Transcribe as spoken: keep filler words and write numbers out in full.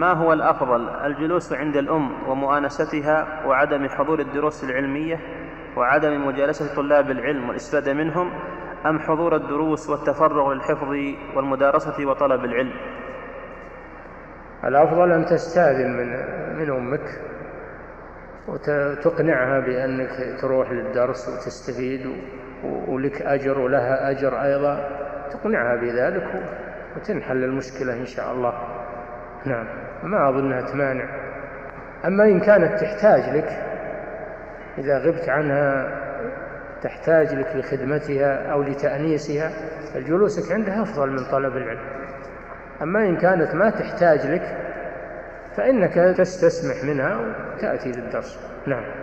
ما هو الأفضل، الجلوس عند الأم ومؤانستها وعدم حضور الدروس العلمية وعدم مجالسة طلاب العلم والاستفادة منهم، أم حضور الدروس والتفرغ للحفظ والمدارسة وطلب العلم؟ الأفضل أن تستأذن من, من أمك وتقنعها بأنك تروح للدرس وتستفيد ولك أجر ولها أجر أيضا، تقنعها بذلك وتنحل المشكلة إن شاء الله. نعم، ما أظنها تمانع. أما إن كانت تحتاج لك، إذا غبت عنها تحتاج لك لخدمتها أو لتأنيسها، فجلوسك عندها أفضل من طلب العلم. أما إن كانت ما تحتاج لك فإنك تستسمح منها وتأتي للدرس. نعم.